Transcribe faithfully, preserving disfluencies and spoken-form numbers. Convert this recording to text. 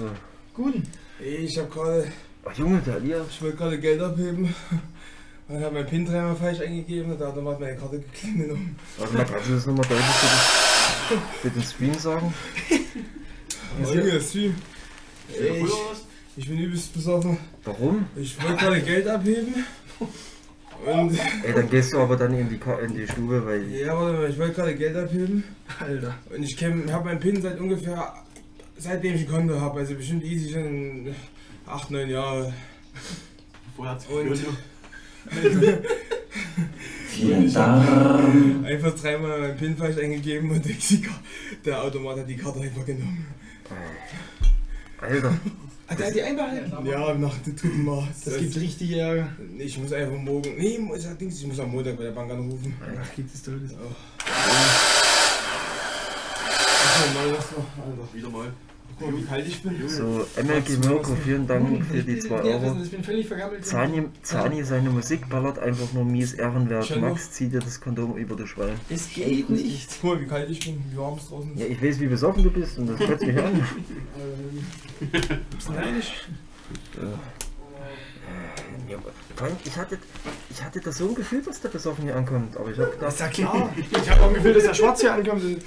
Ja. Guten. Ich hab gerade... Ach Junge, der Elias. Ich wollte gerade Geld abheben. Dann hat mein Pin dreimal falsch eingegeben und da hat nochmal meine Karte geklingelt. Warte mal, kannst du das nochmal deutlich für den Stream sagen? Junge, Stream. Ey, ich, ich bin übelst besoffen. Warum? Ich wollte gerade Geld abheben. Und ey, dann gehst du aber dann in die, Ka in die Stube, weil... Ja, warte mal, ich wollte gerade Geld abheben. Alter. Und ich habe meinen Pin seit ungefähr... Seitdem ich ein Konto habe, also bestimmt easy schon acht, neun Jahre. Vorher hat's gefühlt. Ich habe einfach dreimal meinen Pin falsch eingegeben und der Automat hat die Karte einfach genommen. Alter. Hat er die einbehalten? Ja, nach dem dritten Mal. Das gibt richtig Ärger. Ich muss einfach morgen. Nee, ich muss am Montag bei der Bank anrufen. Ach, gibt es Tolles. Wieder mal. Guck mal, wie kalt ich bin. So, M L G Mirko, vielen Dank für die zwei Euro. Ich bin völlig vergammelt. Zani, Zani, seine Musik ballert einfach nur mies ehrenwert. Max, zieh dir das Kondom über die Schweine. Es geht nicht. Guck mal, wie kalt ich bin, wie warm es draußen ist. Ja, ich weiß, wie besoffen du bist und das hört mich an. Bist du neidisch? Ich hatte, ich hatte das so ein Gefühl, dass der besoffen hier ankommt, aber ich hab gedacht... Das ist ja klar. Ich hab auch ein Gefühl, dass der Schwarz hier ankommt.